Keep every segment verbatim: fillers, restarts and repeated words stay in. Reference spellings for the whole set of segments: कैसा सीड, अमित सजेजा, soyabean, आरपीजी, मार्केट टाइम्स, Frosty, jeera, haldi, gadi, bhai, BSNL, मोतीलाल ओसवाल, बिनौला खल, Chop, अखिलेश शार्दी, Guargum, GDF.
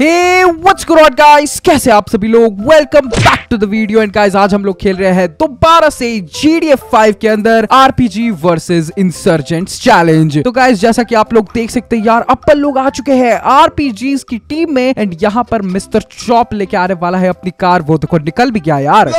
Hey what's good on guys, कैसे आप सभी लोग। Welcome back to the video. And guys आज हम लोग खेल रहे हैं दोबारा से जी डी एफ फाइव के अंदर R P G versus insurgents challenge. तो गाइस जैसा कि आप लोग देख सकते हैं यार, अपन लोग आ चुके हैं आर पी जीज़ की टीम में। एंड यहाँ पर मिस्टर चॉप लेके आने वाला है अपनी कार। वो देखो निकल भी गया यार।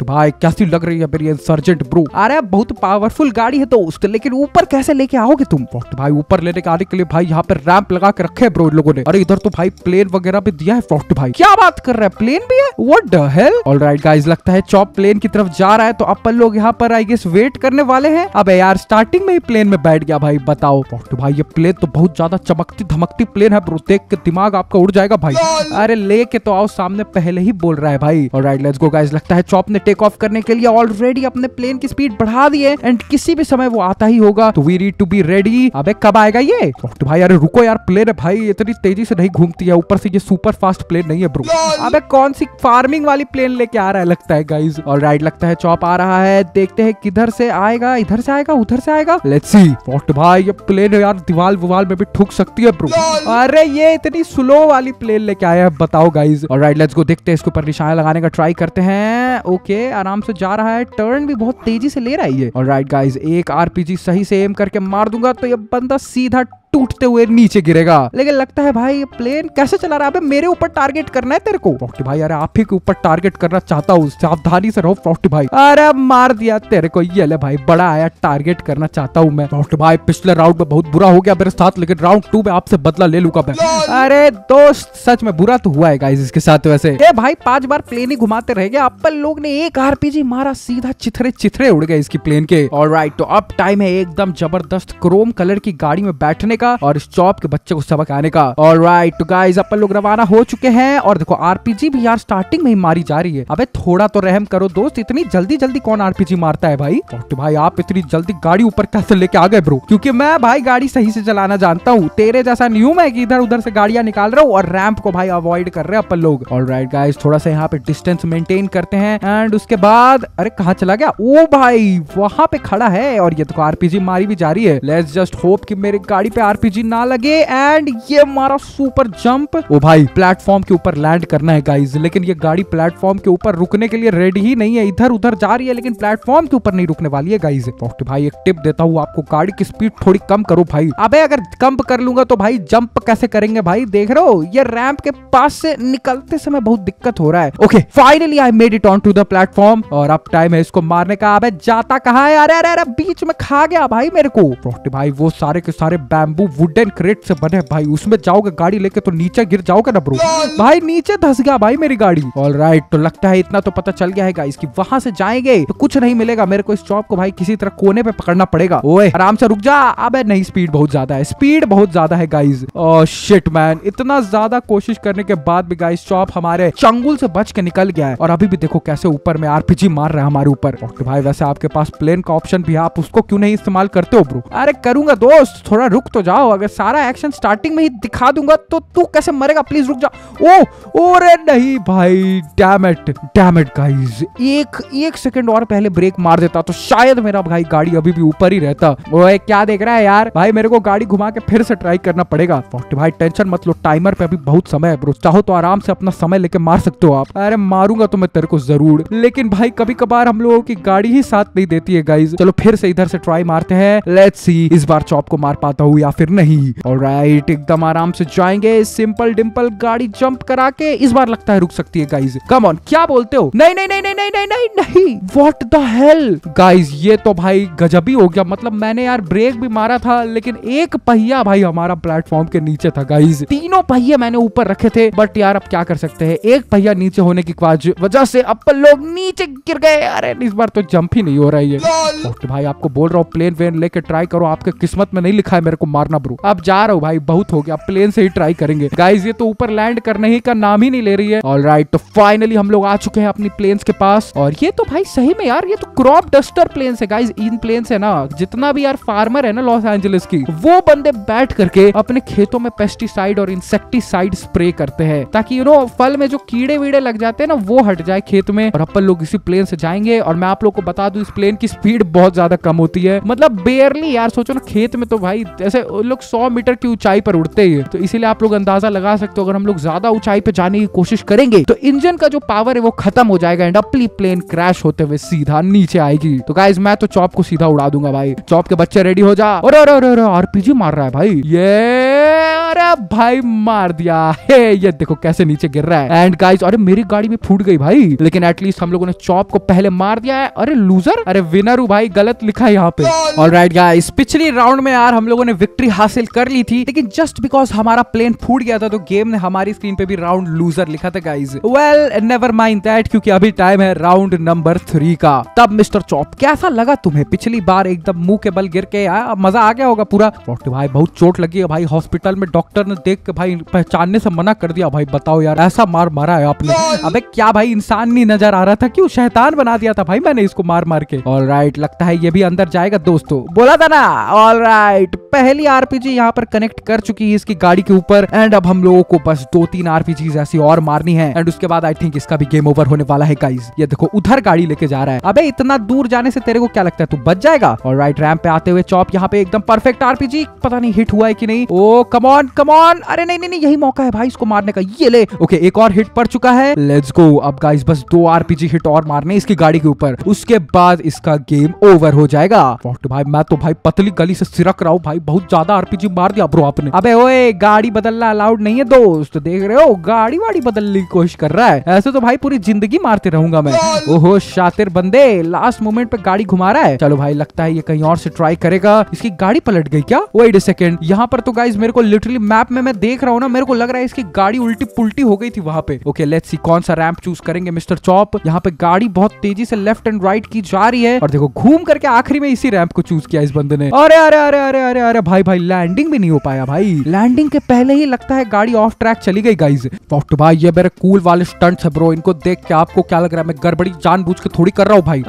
तो भाई कैसी लग रही है मेरी इंसर्जेंट ब्रो। अरे बहुत पावरफुल गाड़ी है दोस्त, लेकिन ऊपर कैसे लेके आओगे तुम। तो भाई ऊपर लेने के आने के लिए भाई यहाँ पर रैंप लगा के रखे है ब्रो इन लोगों ने। अरे इधर तो भाई प्लेन वगैरह भी दिया है। फ्रॉस्टी भाई क्या बात कर रहा है, प्लेन भी है, what the hell. Alright guys, लगता है चॉप प्लेन की तरफ जा रहा है, तो अपन लोग यहाँ पर आई गेस वेट करने वाले हैं। अबे यार स्टार्टिंग में ही प्लेन में बैठ गया भाई, बताओ। फ्रॉस्टी भाई ये प्लेन तो बहुत ज्यादा चमकती धमकती प्लेन है ब्रो, देख के दिमाग आपका उड़ जाएगा भाई। अरे लेके तो आओ सामने, पहले ही बोल रहा है भाई। ऑलराइट लेट्स गो गाइस, लगता है चॉप ने टेक ऑफ करने के लिए ऑलरेडी अपने प्लेन की स्पीड बढ़ा दी है एंड किसी भी समय वो आता ही होगा, तो we need to be ready. अबे कब आएगा ये। फ्रॉस्टी भाई अरे रुको यार, प्लेन है भाई, इतनी तेजी से नहीं घूमती है। ऊपर ये सुपर फास्ट प्लेन नहीं है ब्रो। अबे कौन सी फार्मिंग वाली प्लेन लेके आ रहा है लगता है गाइस। ऑलराइट लगता है चॉप आ रहा है, देखते हैं किधर से आएगा, इधर से आएगा, उधर से आएगा, लेट्स सी। फ्रॉस्टी भाई ये प्लेन यार दीवाल ववाल में भी ठुक सकती है ब्रो। अरे ये इतनी स्लो वाली प्लेन लेके आया है, बताओ गाइस। ऑलराइट लेट्स गो, देखते हैं इसके ऊपर निशाना लगाने का ट्राई करते हैं। ओके आराम से जा रहा है, टर्न भी बहुत तेजी से ले रहा है ये। ऑलराइट गाइस एक आरपीजी सही से एम करके मार दूंगा तो ये बंदा सीधा टूटते हुए नीचे गिरेगा। लेकिन लगता है भाई प्लेन कैसे चला रहा है। अबे मेरे ऊपर टारगेट करना है तेरे को। फ्रॉस्टी भाई अरे आप ही के ऊपर टारगेट करना चाहता हूँ, सावधानी से रहो फ्रॉस्टी भाई। अरे मार दिया तेरे को, ये ले भाई बड़ा आया, टारगेट करना चाहता हूँ मैं। फ्रॉस्टी भाई पिछले राउंड में बहुत बुरा हो गया मेरे साथ, लेकिन राउंड टू में आपसे बदला ले लूंगा मैं। अरे दोस्त सच में बुरा तो हुआ है गाइस इसके साथ। वैसे ये भाई पांच बार प्लेन ही घुमाते रह गया। अपन लोग ने एक आरपीजी मारा, सीधा चिथरे चिथरे उड़ गए इसकी प्लेन के। ऑलराइट तो अब टाइम है एकदम जबरदस्त क्रोम कलर की गाड़ी में बैठने का और इस चॉप के बच्चे को सबक आने का। ऑलराइट तो गाइस अपन लोग रवाना हो चुके हैं। और देखो आरपीजी भी यार स्टार्टिंग में ही मारी जा रही है। अबे थोड़ा तो रहम करो दोस्त, इतनी जल्दी जल्दी कौन आरपीजी मारता है भाई। तो भाई आप इतनी जल्दी गाड़ी ऊपर कैसे लेके आ गए ब्रो, क्योंकि मैं भाई गाड़ी सही से चलाना जानता हूँ, तेरे जैसा नहीं हूँ मैं कि इधर उधर से गाड़ियां निकाल रहा हूँ। और रैंप को भाई अवॉइड कर रहे हैं अपन लोग। ऑलराइट गाइस थोड़ा सा यहाँ पे डिस्टेंस मेंटेन करते हैं एंड उसके बाद अरे कहाँ चला गया। ओ भाई वहाँ पे खड़ा है और ये देखो आरपीजी मारी भी जा रही है। लेट्स जस्ट होप कि मेरी गाड़ी पे आरपीजी ना लगे। एंड ये मारा सुपर जंप। ओ भाई प्लेटफॉर्म के ऊपर लैंड करना है गाइस, लेकिन ये गाड़ी प्लेटफॉर्म के ऊपर रुकने के लिए रेडी ही नहीं है। इधर उधर जा रही है लेकिन प्लेटफॉर्म के ऊपर नहीं रुकने वाली है गाइस। तो भाई एक टिप देता हूँ आपको, गाड़ी की स्पीड थोड़ी कम करो भाई। अबे अगर कम कर लूंगा तो भाई जंप कैसे करेंगे भाई, देख रहे हो ये रैंप के पास से निकलते समय बहुत दिक्कत हो रहा है। Okay finally I made it on to the platform और अब टाइम है इसको मारने का। अबे जाता कहाँ है। अरे अरे अरे बीच में खा गया भाई मेरे को। तो भाई वो सारे के सारे बैम्बू वुडन क्रेट से बने भाई, उसमें जाओगे गाड़ी लेके तो नीचे गिर जाओगे ना ब्रो। भाई नीचे धस गया भाई मेरी गाड़ी। ऑलराइट तो लगता है इतना तो पता चल गया है गाइस कि वहां से जाएंगे तो कुछ नहीं मिलेगा मेरे को। इस चॉप को भाई किसी तरह कोने पे पकड़ना पड़ेगा। ओए आराम से रुक जा। अबे नहीं स्पीड बहुत ज्यादा है, स्पीड बहुत ज्यादा है गाइस। ओह शिट मैन, इतना ज्यादा कोशिश करने के बाद भी गाइस चॉप हमारे चंगुल से बच के निकल गया है। और अभी भी देखो कैसे ऊपर में आरपीजी मार रहा है हमारे ऊपर। भाई वैसे आपके पास प्लेन का ऑप्शन भी है, आप उसको क्यों नहीं इस्तेमाल करते हो ब्रो। अरे करूंगा दोस्त, थोड़ा रुक तो जाओ। अगर सारा एक्शन स्टार्टिंग में ही दिखा दूंगा तो तू कैसे मरेगा, प्लीज रुक जा। ओ ओरे नहीं भाई, damn it damn it guys, एक एक सेकंड और पहले ब्रेक मार देता तो शायद मेरा भाई गाड़ी अभी भी ऊपर ही रहता। ओए क्या देख रहा है यार, भाई मेरे को गाड़ी घुमा के फिर से ट्राई करना पड़ेगा। भाई टेंशन मत लो, टाइमर पे अभी बहुत समय है ब्रो, चाहो तो आराम से अपना समय लेके मार सकते हो आप। अरे मारूंगा तो मैं तेरे को जरूर, लेकिन भाई कभी कभार हम लोगों की गाड़ी ही साथ नहीं देती है गाइस। चलो फिर से इधर से ट्राई मारते हैं, लेट्स सी इस बार चॉप को मार पाता हूँ या फिर नहीं। ऑलराइट एकदम आराम से जाएंगे, सिंपल डिंपल गाड़ी जंप करा के इस बार लगता है रुक सकती है गाइस। कम ऑन क्या बोलते हो। नहीं नहीं नहीं नहीं नहीं नहीं नहीं नहीं व्हाट द हेल गाइस, ये तो भाई गजब ही हो गया। मतलब मैंने यार ब्रेक भी मारा था लेकिन एक पहिया भाई हमारा प्लेटफॉर्म के नीचे था गाइस। तीनों पहिए मैंने ऊपर रखे थे बट यार अब क्या कर सकते हैं, एक पहिया नीचे होने की वजह से अपन लोग नीचे गिर गए। अरे इस बार तो जंप ही नहीं हो रही है। तो भाई आपको बोल रहा हूँ प्लेन वेन लेके ट्राई करो, आपके किस्मत में नहीं लिखा है मेरे को मारना ब्रो। अब जा रहा हूँ भाई, बहुत हो गया, प्लेन से ही ट्राई करेंगे गाइस। ये तो ऊपर लैंड करने ही का नाम ही नहीं ले रही है। ऑलराइट तो फाइनली हम लोग आ चुके हैं अपनी प्लेन्स के पास। और ये तो भाई सही में यार ये तो क्रॉप डस्टर प्लेन्स है गाइस। इन प्लेन्स है ना, जितना भी यार फार्मर है ना लॉस एंजलिस की, वो बंदे बैठ करके अपने खेतों में पेस्टिसाइड और इंसेक्टिसाइड स्प्रे करते हैं ताकि यू नो फल में जो कीड़े वीड़े लग जाते हैं ना वो हट जाए खेत में। और अपन लोग इसी प्लेन से जाएंगे। और मैं आप लोग को बता दूं इस प्लेन की स्पीड बहुत ज्यादा कम होती है, मतलब बेयरली यार। सोचो ना खेत में तो भाई जैसे तो लोग सौ मीटर की ऊंचाई पर उड़ते हैं, तो इसीलिए आप लोग अंदाजा लगा सकते हो अगर हम लोग ज्यादा ऊंचाई पे जाने की कोशिश करेंगे तो इंजन का जो पावर है वो खत्म हो जाएगा एंड अपनी प्लेन क्रैश होते हुए सीधा नीचे आएगी। तो गाइस मैं तो चॉप को सीधा उड़ा दूंगा भाई। चॉप के बच्चे रेडी हो जा। अरे अरे अरे आरपीजी मार रहा है भाई ये, अरे भाई मार दिया हे, ये देखो कैसे नीचे गिर रहा है। एंड गाइस अरे मेरी गाड़ी भी फूट गई भाई, लेकिन एटलीस्ट हम लोगों ने चॉप को पहले मार दिया है। अरे लूजर, अरे विनर हूँ भाई, गलत लिखा है यहाँ पे। ऑलराइट गाइस, पिछली राउंड में यार हम लोगों ने विक्ट्री हासिल कर ली थी, लेकिन जस्ट बिकॉज हमारा प्लेन फूट गया था तो गेम ने हमारी स्क्रीन पे भी राउंड लूजर लिखा था guys. Well never mind that, क्योंकि अभी टाइम है राउंड नंबर थ्री का। तब मिस्टर चॉप कैसा लगा तुम्हें पिछली बार एकदम मुंह के बल गिर के? यार मजा आ गया होगा पूरा। भाई बहुत चोट लगी है भाई, हॉस्पिटल में डॉक्टर ने देख के भाई पहचानने से मना कर दिया भाई। बताओ यार ऐसा मार मारा है आपने। अबे क्या भाई, इंसान नहीं नजर आ रहा था, क्यों शैतान बना दिया था भाई मैंने इसको मार मार के। ऑलराइट लगता है ये भी अंदर जाएगा दोस्तों, बोला था ना। ऑलराइट पहली आरपीजी यहाँ पर कनेक्ट कर चुकी है इसकी गाड़ी के ऊपर एंड अब हम लोगों को बस दो तीन आरपीजी ऐसी और मारनी है एंड उसके बाद आई थिंक इसका भी गेम ओवर होने वाला है गाइज। ये देखो उधर गाड़ी लेके जा रहा है। अबे इतना दूर जाने से तेरे को क्या लगता है तू बच जाएगा? ऑलराइट रैंप पे आते हुए चॉप यहाँ पे एकदम परफेक्ट आरपीजी, पता नहीं हिट हुआ है की नहीं। ओ कम ऑन कम ऑन, अरे नहीं नहीं नहीं यही मौका है भाई इसको मारने का। ये ले, ओके एक और हिट पड़ चुका है, लेट्स गो। अब गाइस बस दो आरपीजी हिट और मारने इसकी गाड़ी के ऊपर, उसके बाद इसका गेम ओवर हो जाएगा। भाई मैं तो भाई पतली गली से सिरक रहा हूँ भाई, बहुत ज्यादा आरपीजी मार दिया ब्रो आपने। अबे ओए गाड़ी बदलना अलाउड नहीं है दोस्त, देख रहे हो गाड़ी वाड़ी बदलने की कोशिश कर रहा है, ऐसे तो भाई पूरी जिंदगी मारते रहूंगा मैं। ओहो शातिर बंदे लास्ट मोमेंट पे गाड़ी घुमा रहा है। चलो भाई लगता है ये कहीं और से ट्राई करेगा। इसकी गाड़ी पलट गई क्या? वेट अ सेकंड, यहाँ पर तो गाइस मेरे को लिटरली मैप में मैं देख रहा हूँ ना, मेरे को लग रहा है इसकी गाड़ी उल्टी पुल्टी हो गई थी वहाँ पे। ओके लेट्स सी कौन सा रैंप चूज करेंगे मिस्टर चॉप। यहाँ पे गाड़ी बहुत तेजी से लेफ्ट एंड राइट की जा रही है और देखो घूम करके आखिरी में इसी रैंप को चूज किया इस बंदे ने। अरे अरे अरे अरे अरे अरे भाई भाई लैंडिंग भी नहीं हो पाया भाई, लैंडिंग के पहले ही लगता है गाड़ी ऑफ ट्रैक चली गई गाइज। भाई ये मेरे कूल वाले स्टंट्स है ब्रो, इनको देख के आपको क्या लग रहा है मैं गड़बड़ी जानबूझ के थोड़ी कर रहा हूँ भाई।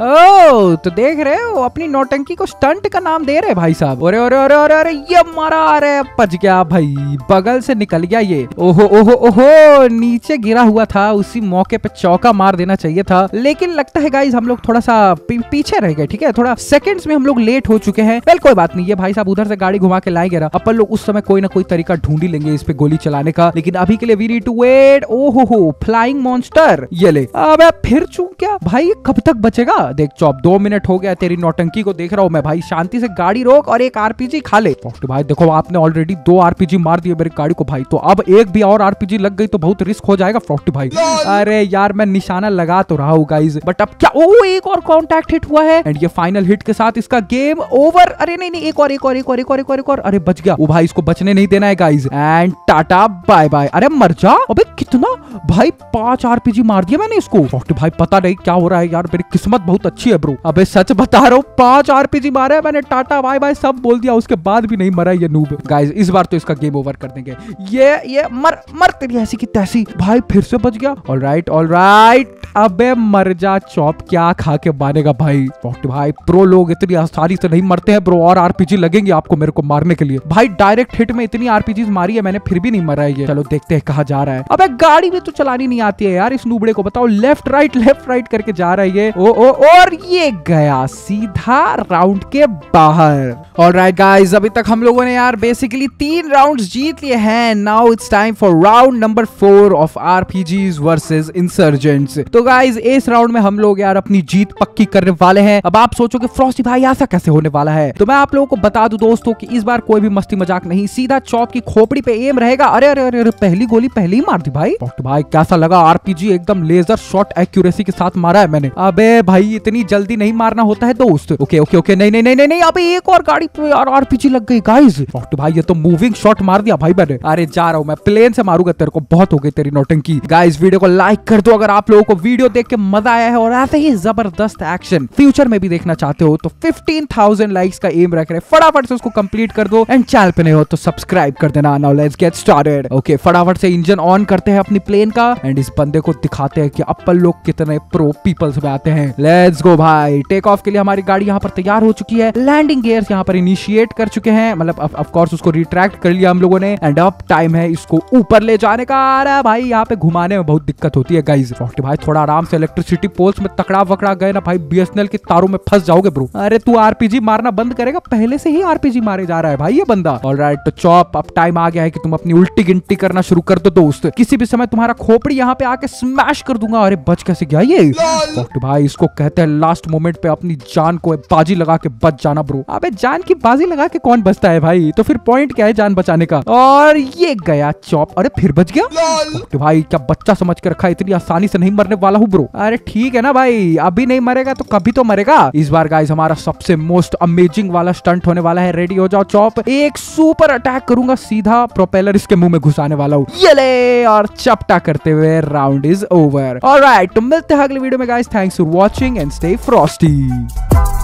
ओ तो देख रहे हो अपनी नौटंकी को स्टंट का नाम दे रहे भाई साहब। अरे अरे अरे अरे अरे ये मारा, अरे पच गया भाई, बगल से निकल गया ये। ओहो ओहो ओहो नीचे गिरा हुआ था, उसी मौके पे चौका मार देना चाहिए था, लेकिन लगता है गाइस हम लोग थोड़ा सा पी, पीछे रह गए। ठीक है थोड़ा सेकंड्स में हम लोग लेट हो चुके हैं। वेल कोई बात नहीं, ये भाई साहब उधर से गाड़ी घुमा के लाएंगे ना, अपन लोग उस समय कोई ना कोई तरीका ढूंढ ही लेंगे इस पे गोली चलाने का, लेकिन अभी के लिए वी नीड टू वेट। ओहो हो फ्लाइंग मॉन्स्टर, ये ले। अबे फिर चू क्या भाई, ये कब तक बचेगा? देख चौप दो मिनट हो गया तेरी नौटंकी को देख रहा हूँ मैं भाई, शांति से गाड़ी रोक और एक आरपीजी खा ले। भाई देखो आपने ऑलरेडी दो आरपीजी मार दिए मेरी गाड़ी को भाई, तो अब एक भी और आरपीजी लग गई तो बहुत रिस्क हो जाएगा फ्रॉस्टी भाई। अरे यार मैं निशाना लगा तो रहा हूँ गाइस, बट अब क्या? ओ एक और कांटेक्ट हिट हुआ है एंड ये फाइनल हिट के साथ इसका गेम ओवर। अरे नहीं नहीं एक और एक और एक और एक और एक और एक और, अरे बच गया। ओ भाई इसको बचने नहीं देना है guys and tata bye bye. अरे मर जा। अबे कितना भाई, पांच आरपीजी मार दिया मैंने इसको फ्रॉस्टी भाई, पता नहीं क्या हो रहा है यार, मेरी किस्मत बहुत अच्छी है ब्रो। अबे सच बता रहा हूँ, पांच आरपीजी मारे है मैंने, टाटा बाय बाय सब बोल दिया, उसके बाद भी नहीं मरा ये नूब। गाइस इस बार तो इसका गेम ओवर कर देंगे। ये ये मर मर तेरी ऐसी की तैसी भाई, फिर से बच गया। ऑलराइट ऑलराइट, अबे मर जा चॉप, क्या खा के मारेगा भाई। भाई प्रो लोग इतनी आसानी से नहीं मरते हैं ब्रो, और आरपीजी लगेंगे आपको मेरे को मारने के लिए भाई। डायरेक्ट हिट में इतनी आरपीजी मारी है मैंने, फिर भी नहीं मरा है ये। चलो देखते हैं कहाँ जा रहा है। अबे गाड़ी भी तो चलानी नहीं आती है यार इस नूबड़े को, बताओ। लेफ्ट राइट लेफ्ट राइट करके जा रहा है ये। ओ ओ और ये गया सीधा राउंड के बाहर। ऑलराइट गाइस, अभी तक हम लोगों ने यार बेसिकली तीन राउंड्स जीत लिए हैं। Now it's time for round number four of RPGs versus insurgents. तो गाइस इस राउंड में हम लोग यार अपनी जीत पक्की करने वाले हैं। अब आप सोचोगे फ्रॉस्टी भाई ऐसा कैसे होने वाला है? तो मैं आप लोगों को बता दूं दोस्तों कि इस बार कोई भी मस्ती मजाक नहीं, सीधा चॉप की खोपड़ी पे एम रहेगा। अरे अरे अरे, अरे पहली गोली पहले ही मार दी भाई। भाई कैसा लगा आरपीजी? एकदम लेजर शॉट एक्यूरेसी के साथ मारा है मैंने। अबे भाई इतनी जल्दी नहीं मारना होता है दोस्त। ओके ओके ओके नहीं नहीं नहीं नहीं, अबे एक और गाड़ी पे यार आरपीजी लग गई गाइस। भाई ये तो मूविंग शॉट मार दिया भाई मैंने। अरे जा रहा हूँ मैं, प्लेन से मारूंगा तेरे को, बहुत हो गई तेरी नौटंकी। गाइस वीडियो को लाइक कर दो अगर आप लोगों को वीडियो देख के मजा आया है और ऐसे ही जबरदस्त एक्शन फ्यूचर में भी देखना चाहते हो तो पंद्रह हज़ार लाइक्स का एम रख रहे, फटाफट से उसको कंप्लीट कर दो एंड चैनल पे नहीं हो तो सब्सक्राइब कर देना। Now let's get started. Okay फटाफट से इंजन ऑन करते हैं अपनी प्लेन का एंड इस बंदे को दिखाते हैं कि अपन लोग कितने प्रो पीपल्स में आते हैं। लेट्स गो भाई। टेक ऑफ के लिए हमारी गाड़ी यहाँ पर तैयार हो चुकी है, लैंडिंग गियर्स यहाँ पर इनिशिएट कर चुके हैं, मतलब ऑफ कोर्स उसको रिट्रैक्ट कर लिया हम लोगों ने एंड अब टाइम है इसको ऊपर ले जाने का। अरे भाई यहाँ पे घुमाने में बहुत दिक्कत होती है गाइज। फ्रॉस्टी भाई थोड़ा आराम से, इलेक्ट्रिसिटी पोल्स में तकड़ा वकड़ा गए ना भाई, बीएसएनएल के तारों में फंस जाओगे ब्रो। अरे तू आरपीजी मारना बंद करेगा, पहले से ही आरपीजी मारे जा रहा है भाई ये बंदा। ऑलराइट तो चॉप, अब टाइम आ गया है कि तुम अपनी उल्टी गिनती करना शुरू कर दो दोस्त। किसी भी समय तुम्हारा खोपड़ी यहाँ पे आके स्मैश कर दूंगा। अरे बच कैसे गया ये फ्रॉस्टी भाई, इसको कहते हैं लास्ट मोमेंट पे अपनी जान को बाजी लगा के बच जाना ब्रो। अबे जान की बाजी लगा के कौन बचता है भाई, तो फिर पॉइंट क्या है जान बचाने का। और ये गया चॉप, अरे फिर बच गया भाई, क्या बच्चा समझ के रखा है, इतनी आसानी से नहीं मरने वाला हूँ ब्रो। अरे ठीक है ना भाई, अभी नहीं मरेगा तो कभी तो मरेगा। इस बार गाइस हमारा सबसे मोस्ट अमेजिंग वाला स्टंट होने वाला है, रेडी हो जाओ चॉप। एक सुपर अटैक करूंगा, सीधा प्रोपेलर इसके मुंह में घुसाने वाला हूँ, ये ले, और चपटा करते हुए राउंड इज ओवर। ऑलराइट तो मिलते हैं अगले वीडियो में guys, thanks for watching and stay Frosty.